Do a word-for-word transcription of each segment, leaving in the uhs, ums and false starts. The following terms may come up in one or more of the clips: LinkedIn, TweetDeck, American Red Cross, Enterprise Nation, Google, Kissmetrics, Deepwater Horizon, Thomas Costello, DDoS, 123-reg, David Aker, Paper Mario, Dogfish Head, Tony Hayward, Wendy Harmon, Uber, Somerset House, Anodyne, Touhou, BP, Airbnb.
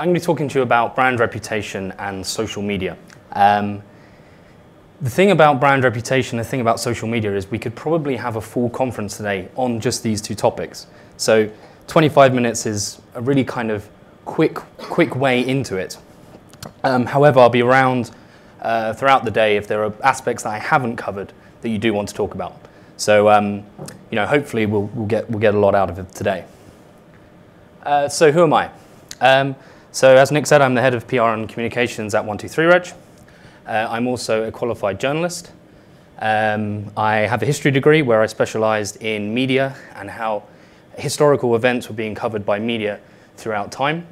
I'm going to be talking to you about brand reputation and social media. Um, the thing about brand reputation, the thing about social media is we could probably have a full conference today on just these two topics. So twenty-five minutes is a really kind of quick, quick way into it. Um, however, I'll be around uh, throughout the day if there are aspects that I haven't covered that you do want to talk about. So um, you know, hopefully we'll, we'll, get, we'll get a lot out of it today. Uh, so who am I? Um, so as Nick said, I'm the head of P R and communications at one two three reg. Uh, I'm also a qualified journalist. Um, I have a history degree where I specialized in media and how historical events were being covered by media throughout time.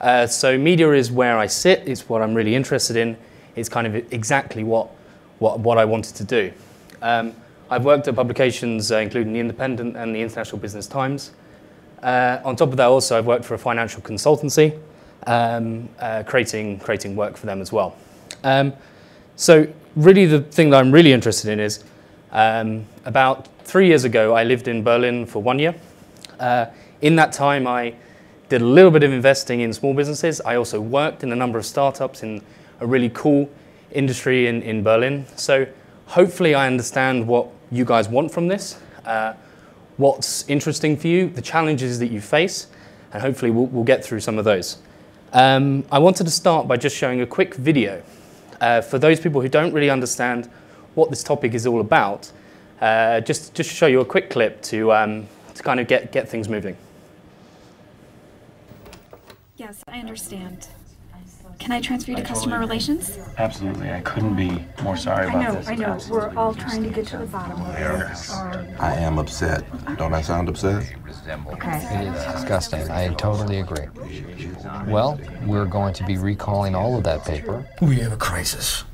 Uh, so media is where I sit, it's what I'm really interested in. It's kind of exactly what, what, what I wanted to do. Um, I've worked at publications uh, including The Independent and the International Business Times. Uh, on top of that also, I've worked for a financial consultancy, um, uh, creating, creating work for them as well. Um, so really the thing that I'm really interested in is um, about three years ago, I lived in Berlin for one year. Uh, in that time, I did a little bit of investing in small businesses. I also worked in a number of startups in a really cool industry in, in Berlin. So hopefully I understand what you guys want from this. Uh, what's interesting for you, the challenges that you face, and hopefully we'll, we'll get through some of those. Um, I wanted to start by just showing a quick video. Uh, for those people who don't really understand what this topic is all about, uh, just, just show you a quick clip to, um, to kind of get, get things moving. Yes, I understand. Can I transfer you to customer relations? Absolutely. I couldn't be more sorry about I know, this. I know. We're all trying to get to the bottom of this. I am upset. Don't I sound upset? Okay. It is disgusting. I totally agree. Well, we're going to be recalling all of that paper. We have a crisis.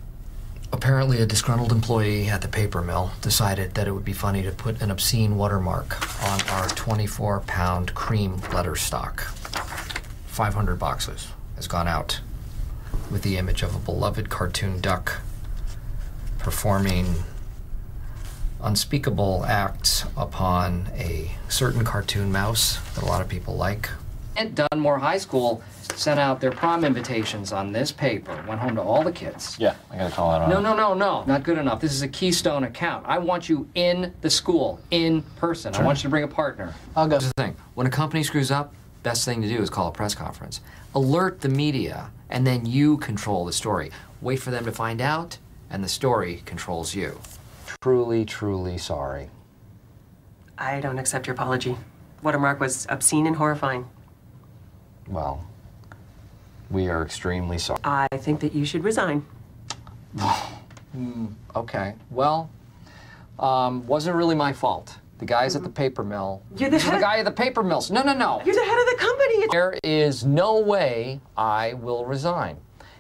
Apparently, a disgruntled employee at the paper mill decided that it would be funny to put an obscene watermark on our twenty-four pound cream letter stock. five hundred boxes has gone out, with the image of a beloved cartoon duck performing unspeakable acts upon a certain cartoon mouse that a lot of people like. At Dunmore High School sent out their prom invitations on this paper, went home to all the kids. Yeah, I gotta call that on. No, no, no, no, not good enough. This is a Keystone account. I want you in the school, in person. Sure. I want you to bring a partner. I'll go. Here's the thing, when a company screws up, best thing to do is call a press conference. Alert the media, and then you control the story. Wait for them to find out, and the story controls you. Truly, truly sorry. I don't accept your apology. Watermark was obscene and horrifying. Well, we are extremely sorry. I think that you should resign. Okay, well, um, wasn't really my fault. The guys at the paper mill. You're the, the guy at the paper mills. No, no, no. You're the head of the company. There is no way I will resign.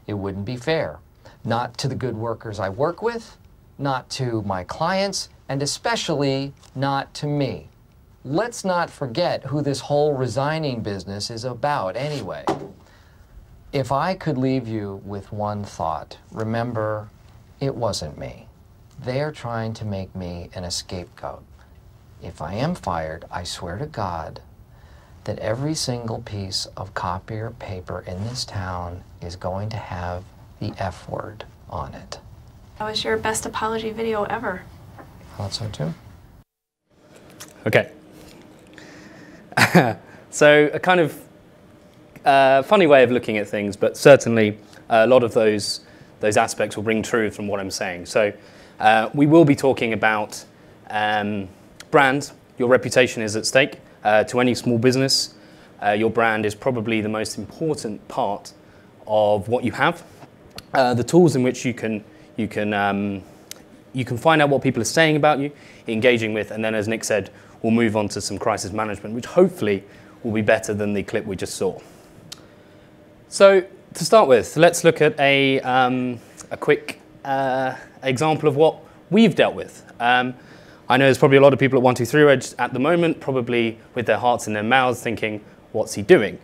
It wouldn't be fair. Not to the good workers I work with, not to my clients, and especially not to me. Let's not forget who this whole resigning business is about anyway. If I could leave you with one thought, remember, it wasn't me. They're trying to make me an scapegoat. If I am fired, I swear to God that every single piece of copier paper in this town is going to have the F word on it. That was your best apology video ever. I thought so too. Okay. So a kind of uh, funny way of looking at things, but certainly a lot of those, those aspects will ring true from what I'm saying. So uh, we will be talking about um, brand, your reputation is at stake. Uh, to any small business, uh, your brand is probably the most important part of what you have. Uh, the tools in which you can, you, can, um, you can find out what people are saying about you, engaging with, and then as Nick said, we'll move on to some crisis management, which hopefully will be better than the clip we just saw. So to start with, let's look at a, um, a quick uh, example of what we've dealt with. Um, I know there's probably a lot of people at one two three reg at the moment, probably with their hearts in their mouths thinking, what's he doing?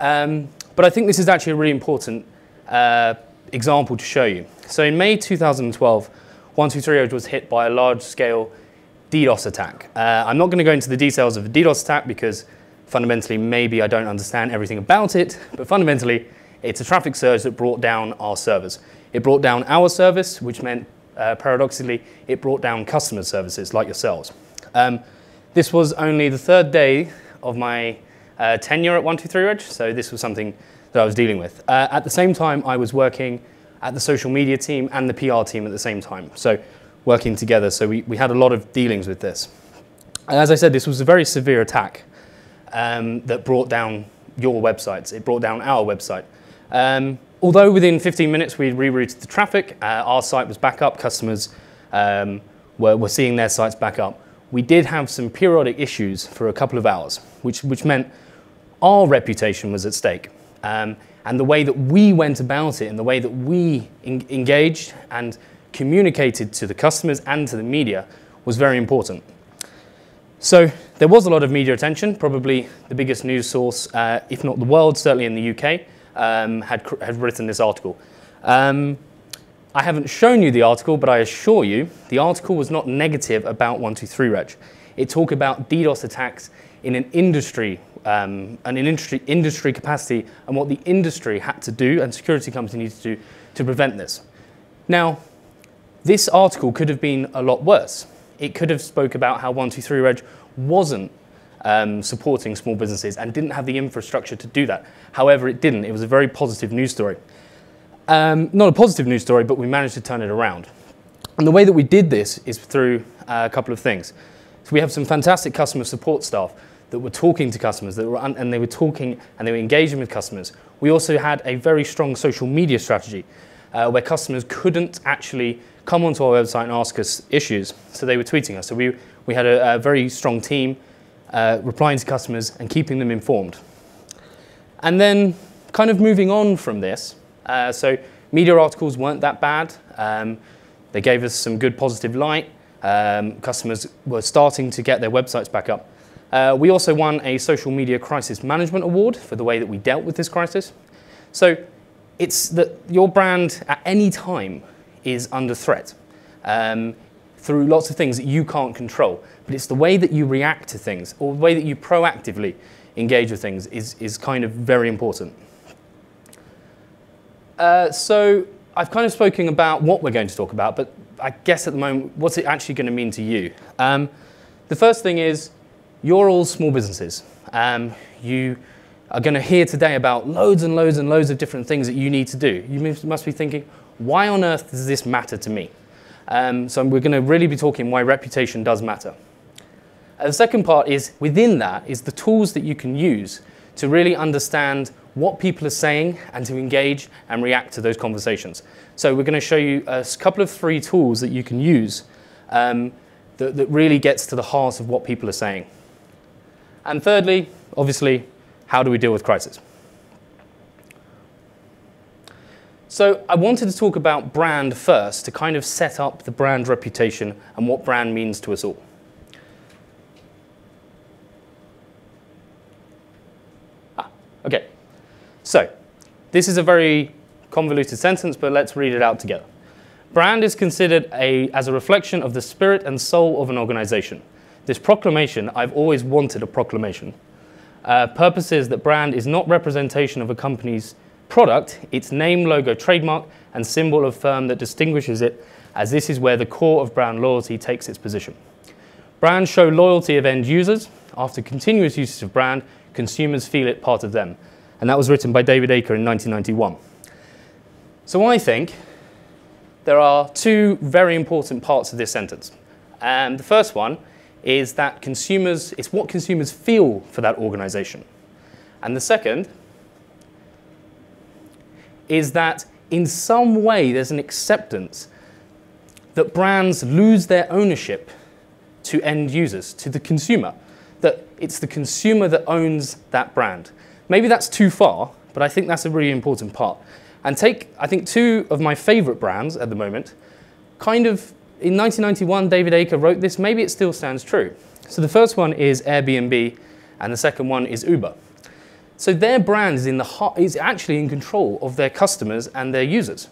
Um, but I think this is actually a really important uh, example to show you. So in May two thousand twelve, one two three reg was hit by a large scale DDoS attack. Uh, I'm not gonna go into the details of the DDoS attack because Fundamentally, maybe I don't understand everything about it, but fundamentally, it's a traffic surge that brought down our servers. It brought down our service, which meant, uh, paradoxically, it brought down customer services like yourselves. Um, this was only the third day of my uh, tenure at one two three reg, so this was something that I was dealing with. Uh, at the same time, I was working at the social media team and the P R team at the same time, so working together, so we, we had a lot of dealings with this. And as I said, this was a very severe attack um, that brought down your websites. It brought down our website. Um, although within fifteen minutes we rerouted the traffic, uh, our site was back up, customers um, were, were seeing their sites back up. We did have some periodic issues for a couple of hours, which, which meant our reputation was at stake. Um, and the way that we went about it and the way that we en- engaged and communicated to the customers and to the media was very important. So there was a lot of media attention, probably the biggest news source, uh, if not the world, certainly in the U K, um, had, had written this article. Um, I haven't shown you the article, but I assure you, the article was not negative about one two three reg. It talked about DDoS attacks in an industry, um, and an industry, industry capacity, and what the industry had to do and security companies needed to do to prevent this. Now, this article could have been a lot worse. It could have spoke about how one two three reg wasn't um, supporting small businesses and didn't have the infrastructure to do that. However, it didn't. It was a very positive news story. Um, not a positive news story, but we managed to turn it around. And the way that we did this is through uh, a couple of things. So we have some fantastic customer support staff that were talking to customers, that were un and they were talking and they were engaging with customers. We also had a very strong social media strategy uh, where customers couldn't actually come onto our website and ask us issues. So they were tweeting us. So we, we had a, a very strong team uh, replying to customers and keeping them informed. And then kind of moving on from this, uh, so media articles weren't that bad. Um, they gave us some good positive light. Um, customers were starting to get their websites back up. Uh, we also won a Social Media Crisis Management Award for the way that we dealt with this crisis. So it's that your brand at any time is under threat um, through lots of things that you can't control. But it's the way that you react to things or the way that you proactively engage with things is, is kind of very important. Uh, so I've kind of spoken about what we're going to talk about, but I guess at the moment, what's it actually going to mean to you? Um, the first thing is you're all small businesses. Um, you are going to hear today about loads and loads and loads of different things that you need to do. You must be thinking, why on earth does this matter to me? Um, so we're going to really be talking why reputation does matter. And the second part is within that is the tools that you can use to really understand what people are saying and to engage and react to those conversations. So we're going to show you a couple of three tools that you can use um, that, that really gets to the heart of what people are saying. And thirdly, obviously, how do we deal with crisis? So I wanted to talk about brand first to kind of set up the brand reputation and what brand means to us all. Ah, okay. So this is a very convoluted sentence, but let's read it out together. Brand is considered a, as a reflection of the spirit and soul of an organization. This proclamation, I've always wanted a proclamation, uh, purposes that brand is not representation of a company's product, its name, logo, trademark, and symbol of firm that distinguishes it, as this is where the core of brand loyalty takes its position. Brands show loyalty of end users. After continuous usage of brand, consumers feel it part of them. And that was written by David Aker in nineteen ninety-one. So I think there are two very important parts of this sentence. And the first one is that consumers, it's what consumers feel for that organization. And the second is that in some way there's an acceptance that brands lose their ownership to end users, to the consumer, that it's the consumer that owns that brand. Maybe that's too far, but I think that's a really important part. And take, I think, two of my favorite brands at the moment, kind of in nineteen ninety-one, David Aker wrote this, maybe it still stands true. So the first one is Airbnb, and the second one is Uber. So their brand is, in the heart, is actually in control of their customers and their users.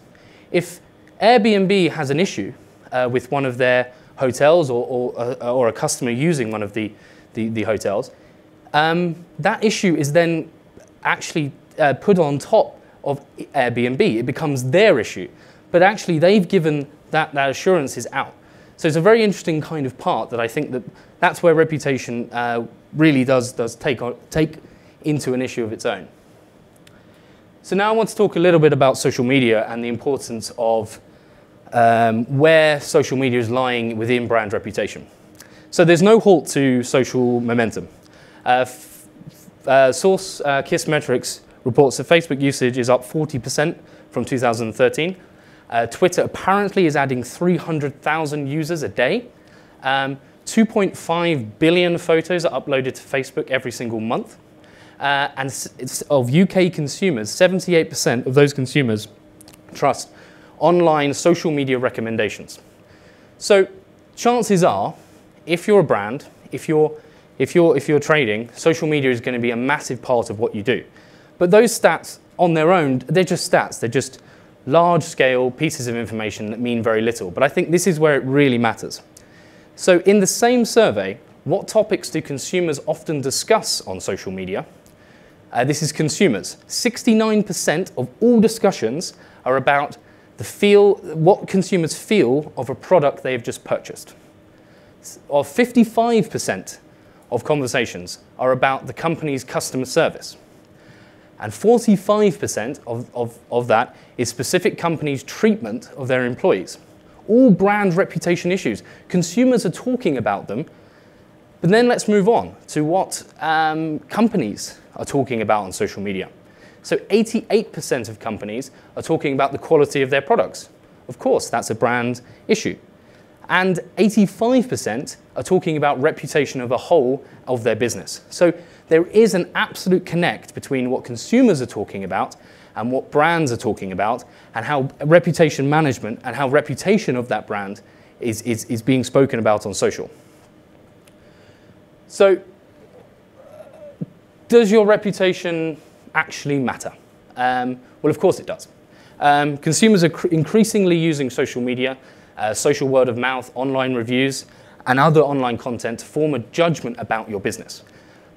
If Airbnb has an issue uh, with one of their hotels or, or, or a customer using one of the, the, the hotels, um, that issue is then actually uh, put on top of Airbnb. It becomes their issue. But actually, they've given that, that assurance is out. So it's a very interesting kind of part that I think that that's where reputation uh, really does, does take, on, take into an issue of its own. So now I want to talk a little bit about social media and the importance of um, where social media is lying within brand reputation. So there's no halt to social momentum. Uh, f uh, source uh, Kissmetrics reports that Facebook usage is up forty percent from two thousand thirteen. Uh, Twitter apparently is adding three hundred thousand users a day. Um, two point five billion photos are uploaded to Facebook every single month. Uh, and it's of U K consumers, seventy-eight percent of those consumers trust online social media recommendations. So chances are, if you're a brand, if you're, if you're, if you're trading, social media is going to be a massive part of what you do. But those stats on their own, they're just stats. They're just large-scale pieces of information that mean very little. But I think this is where it really matters. So in the same survey, what topics do consumers often discuss on social media? Uh, this is consumers. sixty-nine percent of all discussions are about the feel, what consumers feel of a product they have just purchased. Or fifty-five percent of conversations are about the company's customer service. And forty-five percent of, of, of that is specific companies' treatment of their employees. All brand reputation issues. Consumers are talking about them. But then let's move on to what um, companies are talking about on social media. So eighty-eight percent of companies are talking about the quality of their products. Of course, that's a brand issue. And eighty-five percent are talking about reputation of a whole of their business. So there is an absolute connect between what consumers are talking about and what brands are talking about and how reputation management and how reputation of that brand is, is, is being spoken about on social. So, does your reputation actually matter? Um, well, of course it does. Um, consumers are cr- increasingly using social media, uh, social word of mouth, online reviews, and other online content to form a judgment about your business.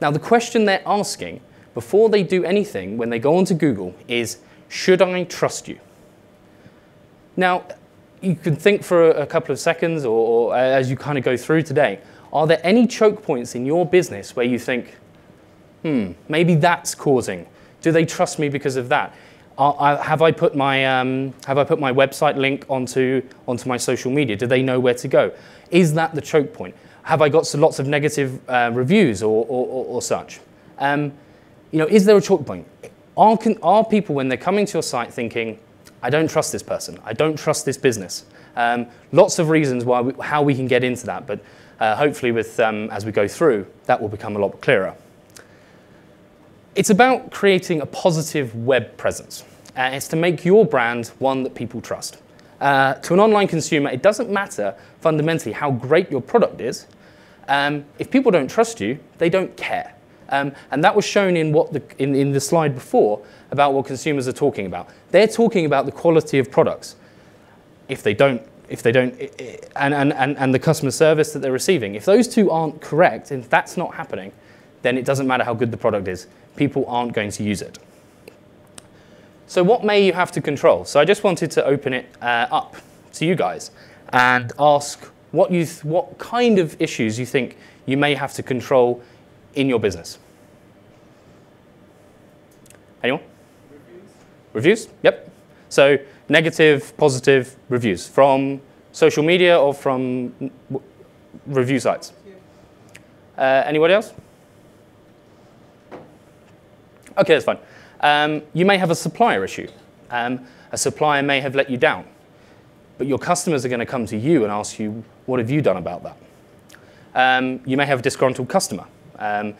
Now, the question they're asking before they do anything when they go onto Google is, should I trust you? Now, you can think for a, a couple of seconds or, or as you kind of go through today, are there any choke points in your business where you think, hmm, maybe that's causing? Do they trust me because of that? Are, I, have I put my um, have I put my website link onto onto my social media? Do they know where to go? Is that the choke point? Have I got so lots of negative uh, reviews or or, or, or such? Um, you know, is there a choke point? Are can, are people when they're coming to your site thinking, I don't trust this person. I don't trust this business. Um, lots of reasons why we, how we can get into that, but. Uh, hopefully, with, um, as we go through, that will become a lot clearer. It's about creating a positive web presence. Uh, it's to make your brand one that people trust. Uh, to an online consumer, it doesn't matter fundamentally how great your product is. Um, if people don't trust you, they don't care. Um, and that was shown in, what the, in, in the slide before about what consumers are talking about. They're talking about the quality of products. If they don't if they don't, and, and, and the customer service that they're receiving. If those two aren't correct, if that's not happening, then it doesn't matter how good the product is. People aren't going to use it. So what may you have to control? So I just wanted to open it uh, up to you guys and ask what, you th what kind of issues you think you may have to control in your business. Anyone? Reviews? Reviews? Yep. So negative, positive reviews from social media or from review sites. Uh, anybody else? OK, that's fine. Um, you may have a supplier issue. Um, a supplier may have let you down. But your customers are going to come to you and ask you, what have you done about that? Um, you may have a disgruntled customer. Um,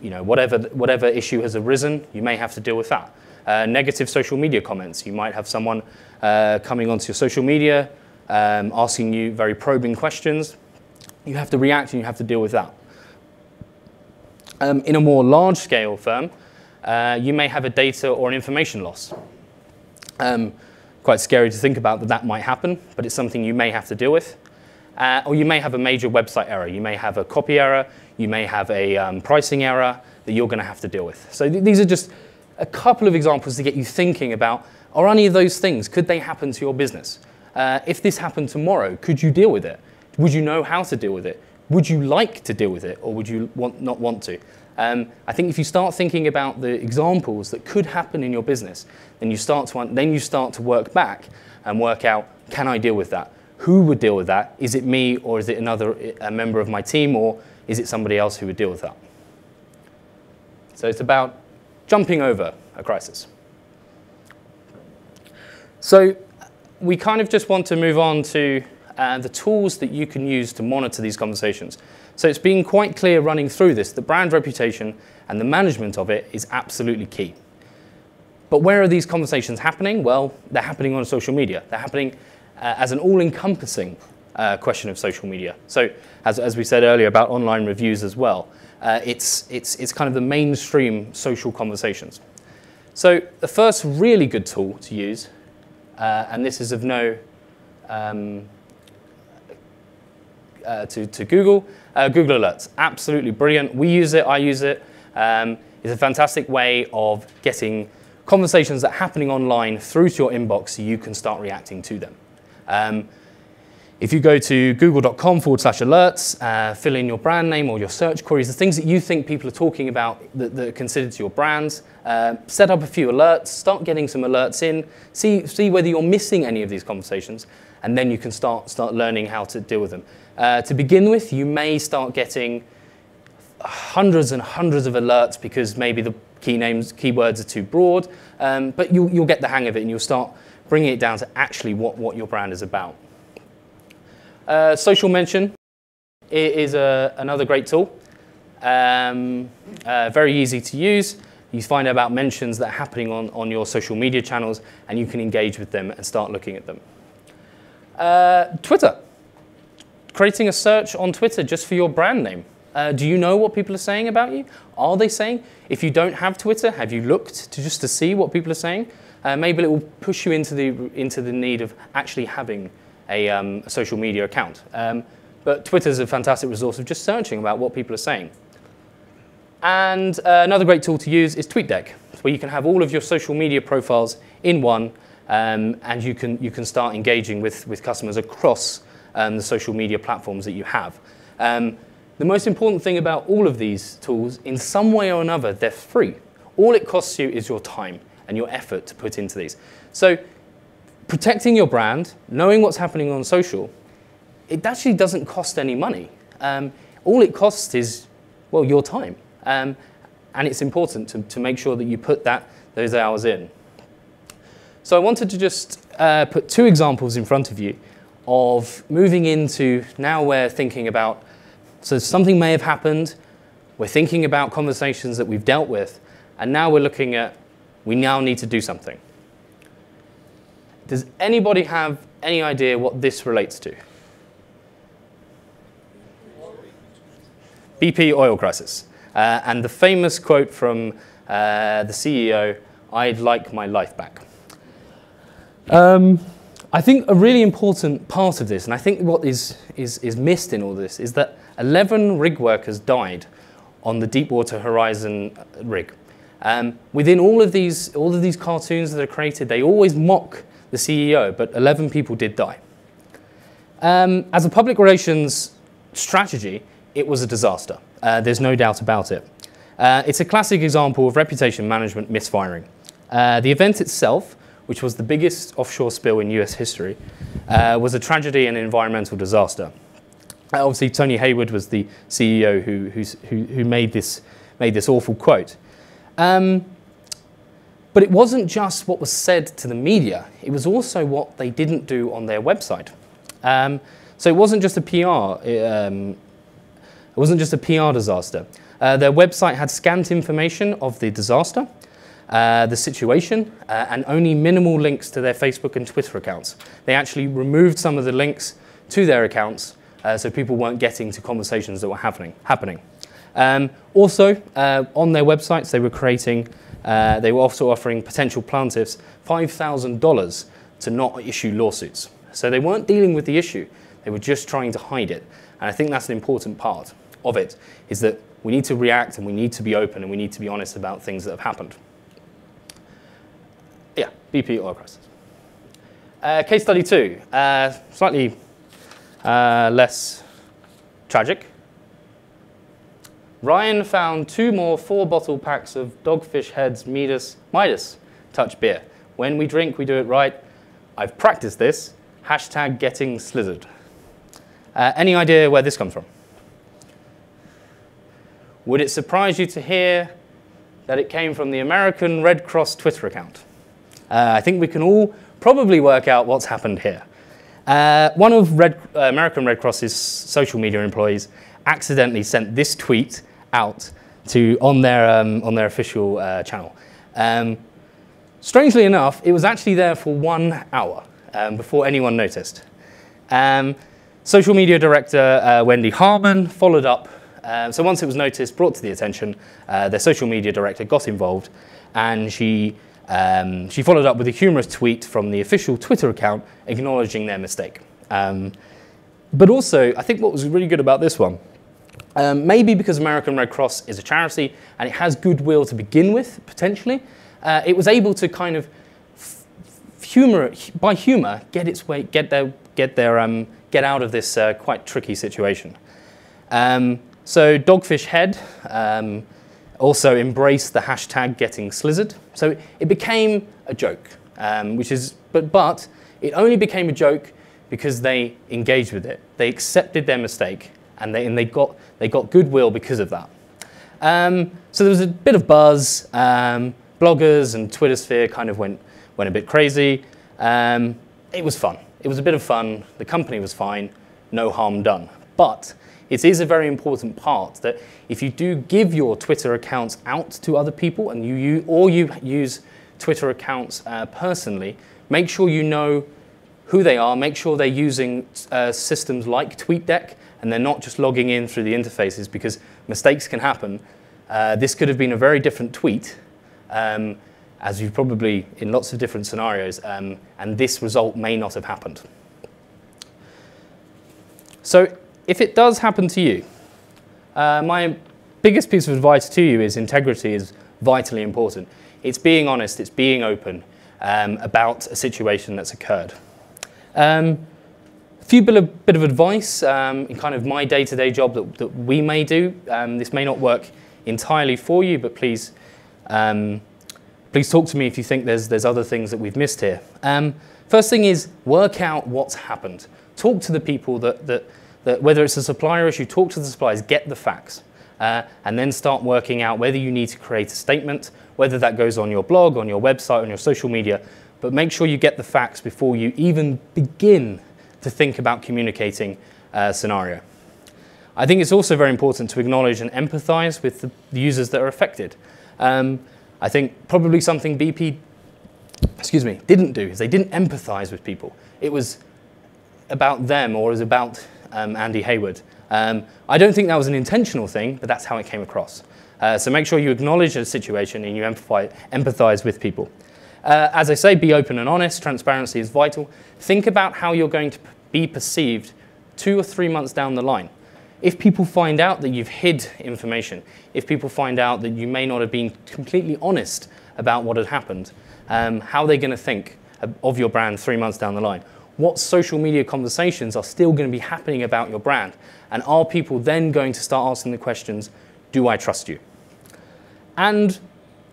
you know, whatever, whatever issue has arisen, you may have to deal with that. Uh, negative social media comments. You might have someone uh, coming onto your social media, um, asking you very probing questions. You have to react and you have to deal with that. Um, in a more large-scale firm, uh, you may have a data or an information loss. Um, quite scary to think about that that might happen, but it's something you may have to deal with. Uh, or you may have a major website error. You may have a copy error. You may have a um, pricing error that you're going to have to deal with. So th these are just a couple of examples to get you thinking about, are any of those things, could they happen to your business? Uh, if this happened tomorrow, could you deal with it? Would you know how to deal with it? Would you like to deal with it, or would you want, not want to? Um, I think if you start thinking about the examples that could happen in your business, then you start to, then you start to work back and work out, can I deal with that? Who would deal with that? Is it me, or is it another a member of my team, or is it somebody else who would deal with that? So it's about jumping over a crisis. So we kind of just want to move on to uh, the tools that you can use to monitor these conversations. So it's been quite clear running through this, the brand reputation and the management of it is absolutely key. But where are these conversations happening? Well, they're happening on social media. They're happening uh, as an all-encompassing uh, question of social media. So as, as we said earlier about online reviews as well, uh, it's, it's, it's kind of the mainstream social conversations. So the first really good tool to use, uh, and this is of no um, uh, to, to Google, uh, Google Alerts, absolutely brilliant. We use it, I use it. Um, it's a fantastic way of getting conversations that are happening online through to your inbox so you can start reacting to them. Um, if you go to google.com forward slash alerts, uh, fill in your brand name or your search queries, the things that you think people are talking about that, that are considered to your brands, uh, set up a few alerts, start getting some alerts in, see, see whether you're missing any of these conversations, and then you can start, start learning how to deal with them. Uh, to begin with, you may start getting hundreds and hundreds of alerts because maybe the key names, keywords are too broad, um, but you, you'll get the hang of it and you'll start bringing it down to actually what, what your brand is about. Uh, social mention is a, another great tool, um, uh, very easy to use. You find out about mentions that are happening on, on your social media channels and you can engage with them and start looking at them. Uh, Twitter, creating a search on Twitter just for your brand name. Uh, do you know what people are saying about you? Are they saying? If you don't have Twitter, have you looked to just to see what people are saying? Uh, maybe it will push you into the, into the need of actually having a, um, a social media account. Um, but Twitter is a fantastic resource of just searching about what people are saying. And uh, another great tool to use is TweetDeck, where you can have all of your social media profiles in one, um, and you can, you can start engaging with, with customers across um, the social media platforms that you have. Um, The most important thing about all of these tools, in some way or another, they're free. All it costs you is your time and your effort to put into these. So protecting your brand, knowing what's happening on social, it actually doesn't cost any money. Um, all it costs is, well, your time. Um, and it's important to, to make sure that you put that, those hours in. So I wanted to just uh, put two examples in front of you of moving into now we're thinking about. So something may have happened, we're thinking about conversations that we've dealt with, and now we're looking at, we now need to do something. Does anybody have any idea what this relates to? B P oil crisis. Uh, and the famous quote from uh, the C E O, I'd like my life back. Um, I think a really important part of this, and I think what is, is, is missed in all this, is that eleven rig workers died on the Deepwater Horizon rig. Um, within all of these, all of these cartoons that are created, they always mock the C E O, but eleven people did die. Um, as a public relations strategy, it was a disaster. Uh, there's no doubt about it. Uh, it's a classic example of reputation management misfiring. Uh, the event itself, which was the biggest offshore spill in U S history, uh, was a tragedy and an environmental disaster. Uh, obviously, Tony Hayward was the C E O who, who, who made, this, made this awful quote. Um, but it wasn't just what was said to the media. It was also what they didn't do on their website. Um, so it wasn't just a P R. It, um, it wasn't just a P R disaster. Uh, their website had scant information of the disaster. Uh, the situation, uh, and only minimal links to their Facebook and Twitter accounts. They actually removed some of the links to their accounts uh, so people weren't getting to conversations that were happening. happening. Um, also, uh, on their websites, they were creating, uh, they were also offering potential plaintiffs five thousand dollars to not issue lawsuits. So they weren't dealing with the issue, they were just trying to hide it. And I think that's an important part. of it is that we need to react and we need to be open and we need to be honest about things that have happened. Yeah, B P oil crisis. Uh, case study two, uh, slightly uh, less tragic. Ryan found two more four-bottle packs of Dogfish Head's Midas, Midas Touch beer. When we drink, we do it right. I've practiced this. Hashtag getting slithered. Uh, any idea where this comes from? Would it surprise you to hear that it came from the American Red Cross Twitter account? Uh, I think we can all probably work out what's happened here. Uh, one of Red, uh, American Red Cross's social media employees accidentally sent this tweet out to on their um, on their official uh, channel. Um, strangely enough, it was actually there for one hour um, before anyone noticed. Um, social media director uh, Wendy Harmon followed up. Uh, so once it was noticed, brought to the attention, uh, their social media director got involved, and she um, she followed up with a humorous tweet from the official Twitter account acknowledging their mistake. Um, But also, I think what was really good about this one, um, maybe because American Red Cross is a charity and it has goodwill to begin with, potentially, uh, it was able to kind of f humor, by humor, get its way, get their, get their, um, get out of this uh, quite tricky situation. Um, so Dogfish Head um, also embraced the hashtag getting slizzard. So it became a joke, um, which is, but but it only became a joke because they engaged with it. They accepted their mistake, and they, and they, got, they got goodwill because of that. Um, so there was a bit of buzz. Um, bloggers and Twitter sphere kind of went, went a bit crazy. Um, it was fun. It was a bit of fun. The company was fine. No harm done. But it is a very important part that if you do give your Twitter accounts out to other people, and you, you, or you use Twitter accounts uh, personally, make sure you know who they are, make sure they're using uh, systems like TweetDeck, and they're not just logging in through the interfaces, because mistakes can happen. Uh, this could have been a very different tweet, um, as you've probably in lots of different scenarios, um, and this result may not have happened. So if it does happen to you, uh, my biggest piece of advice to you is integrity is vitally important. It's being honest, it's being open um, about a situation that's occurred. Um, a few bit of, bit of advice um, in kind of my day-to-day job that, that we may do. Um, this may not work entirely for you, but please, um, please talk to me if you think there's, there's other things that we've missed here. Um, first thing is work out what's happened. Talk to the people that, that, that whether it's a supplier issue, talk to the suppliers, get the facts, uh, and then start working out whether you need to create a statement, whether that goes on your blog, on your website, on your social media. But make sure you get the facts before you even begin to think about communicating a scenario. I think it's also very important to acknowledge and empathize with the users that are affected. Um, I think probably something B P, excuse me, didn't do is they didn't empathize with people. It was about them, or it was about um, Andy Hayward. Um, I don't think that was an intentional thing, but that's how it came across. Uh, so make sure you acknowledge a situation and you empathize, empathize with people. Uh, as I say, be open and honest. Transparency is vital. Think about how you're going to be perceived two or three months down the line. If people find out that you've hid information, if people find out that you may not have been completely honest about what had happened, um, how are they going to think of your brand three months down the line? What social media conversations are still going to be happening about your brand? And are people then going to start asking the questions, do I trust you? And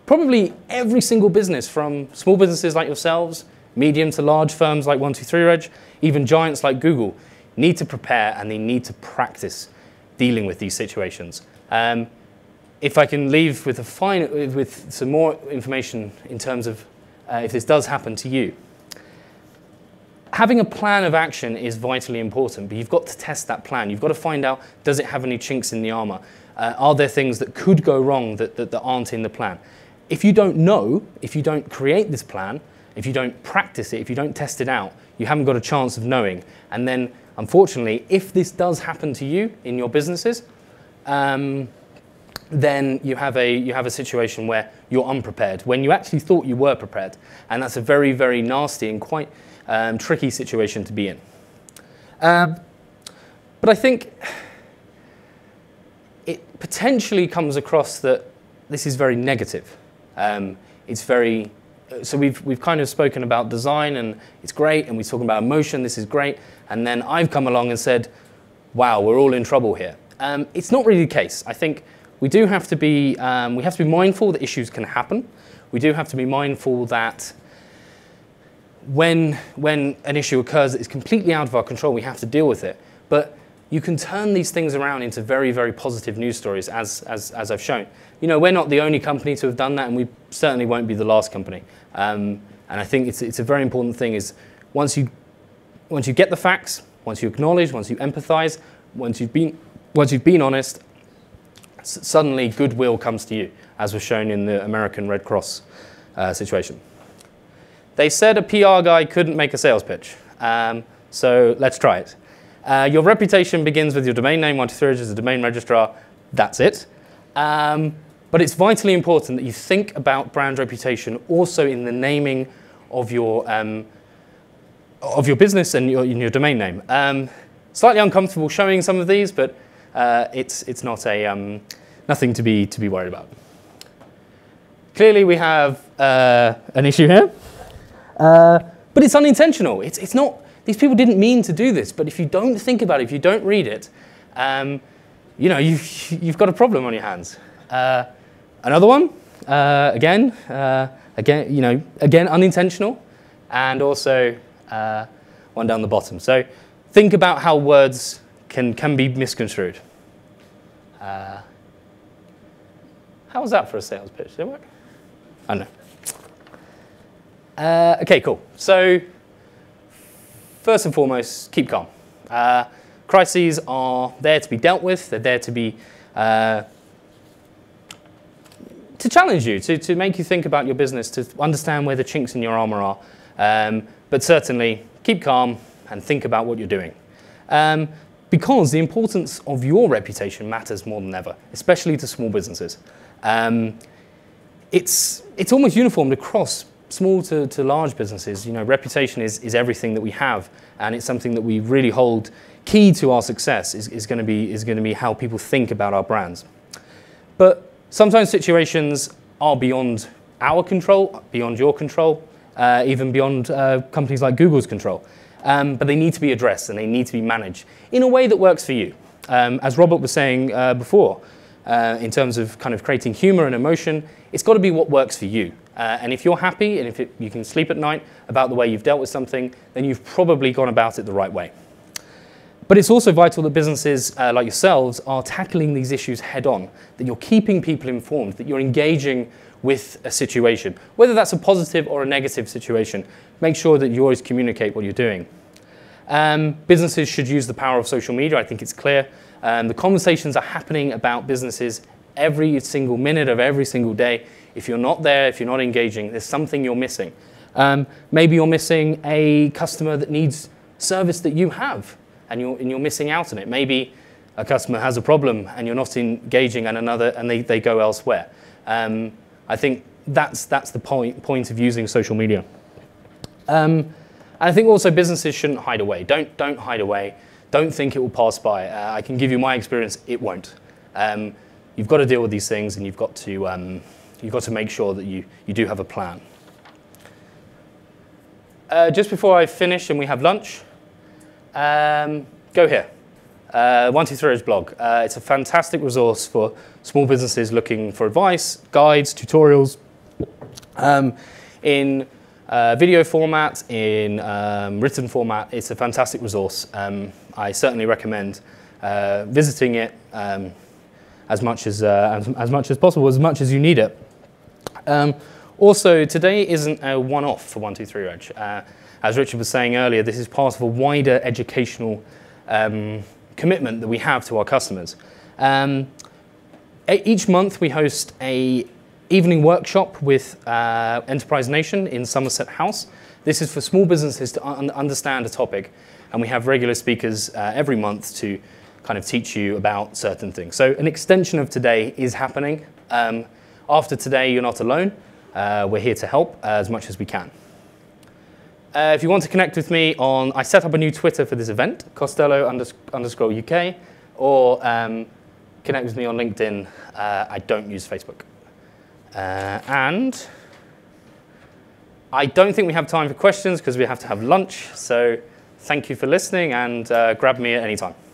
probably every single business, from small businesses like yourselves, medium to large firms like one two three reg, even giants like Google, need to prepare and they need to practice dealing with these situations. Um, if I can leave with, a fine, with some more information in terms of uh, if this does happen to you. Having a plan of action is vitally important, but you've got to test that plan. You've got to find out, does it have any chinks in the armor? Uh, are there things that could go wrong that, that, that aren't in the plan? If you don't know, if you don't create this plan, if you don't practice it, if you don't test it out, you haven't got a chance of knowing. And then, unfortunately, if this does happen to you in your businesses, um, then you have, a, you have a situation where you're unprepared, when you actually thought you were prepared. And that's a very, very nasty and quite um, tricky situation to be in. Um, but I think potentially comes across that this is very negative. Um, it's very, so we've, we've kind of spoken about design and it's great, and we're talking about emotion, this is great, and then I've come along and said, wow, we're all in trouble here. Um, it's not really the case. I think we do have to be, um, we have to be mindful that issues can happen. We do have to be mindful that when, when an issue occurs that is completely out of our control, we have to deal with it. But you can turn these things around into very, very positive news stories, as, as, as I've shown. You know, we're not the only company to have done that, and we certainly won't be the last company. Um, and I think it's, it's a very important thing is once you, once you get the facts, once you acknowledge, once you empathize, once you've been, once you've been honest, s suddenly goodwill comes to you, as was shown in the American Red Cross uh, situation. They said a P R guy couldn't make a sales pitch, um, so let's try it. Uh, your reputation begins with your domain name. one two three reg is a domain registrar. That's it. Um, but it's vitally important that you think about brand reputation also in the naming of your, um, of your business and your, in your domain name. Um, slightly uncomfortable showing some of these, but uh, it's, it's not a, um, nothing to be, to be worried about. Clearly, we have uh, an issue here. Uh, but it's unintentional. It's, it's not. These people didn't mean to do this, but if you don't think about it, if you don't read it, um, you know, you've, you've got a problem on your hands. Uh, another one, uh, again, uh, again, you know, again, unintentional, and also uh, one down the bottom. So think about how words can, can be misconstrued. Uh, how was that for a sales pitch? Did it work? I don't know. Uh, okay, cool. So, first and foremost, keep calm. Uh, crises are there to be dealt with. They're there to be uh, to challenge you, to, to make you think about your business, to understand where the chinks in your armor are. Um, but certainly, keep calm and think about what you're doing. Um, because the importance of your reputation matters more than ever, especially to small businesses. Um, it's, it's almost uniformed across small to, to large businesses. You know, reputation is, is everything that we have, and it's something that we really hold key to our success is, is going to be is going to be how people think about our brands. But sometimes situations are beyond our control, beyond your control, uh, even beyond uh, companies like Google's control. Um, but they need to be addressed and they need to be managed in a way that works for you. Um, as Robert was saying uh, before, uh, in terms of kind of creating humor and emotion, it's got to be what works for you. Uh, and if you're happy and if it, you can sleep at night about the way you've dealt with something, then you've probably gone about it the right way. But it's also vital that businesses uh, like yourselves are tackling these issues head on, that you're keeping people informed, that you're engaging with a situation. Whether that's a positive or a negative situation, make sure that you always communicate what you're doing. Um, businesses should use the power of social media. I think it's clear. Um, the conversations are happening about businesses every single minute of every single day. If you're not there, if you're not engaging, there's something you're missing. Um, maybe you're missing a customer that needs service that you have, and you're, and you're missing out on it. Maybe a customer has a problem and you're not engaging, and another, and they, they go elsewhere. Um, I think that's, that's the point, point of using social media. Um, and I think also businesses shouldn't hide away. Don't, don't hide away. Don't think it will pass by. Uh, I can give you my experience, it won't. Um, you've got to deal with these things, and you've got to, um, you've got to make sure that you, you do have a plan. Uh, just before I finish and we have lunch, um, go here. Uh, one two three reg's blog. Uh, it's a fantastic resource for small businesses looking for advice, guides, tutorials, um, in uh, video format, in um, written format. It's a fantastic resource. Um, I certainly recommend uh, visiting it um, as much as, uh, as, as much as possible, as much as you need it. Um, also, today isn't a one-off for one two three reg. Uh, as Richard was saying earlier, this is part of a wider educational um, commitment that we have to our customers. Um, each month, we host an evening workshop with uh, Enterprise Nation in Somerset House. This is for small businesses to un understand a topic, and we have regular speakers uh, every month to kind of teach you about certain things. So an extension of today is happening. Um, after today, you're not alone. Uh, we're here to help uh, as much as we can. Uh, if you want to connect with me on, I set up a new Twitter for this event, Costello underscore U K, or um, connect with me on LinkedIn. Uh, I don't use Facebook. Uh, and I don't think we have time for questions because we have to have lunch. So thank you for listening, and uh, grab me at any time.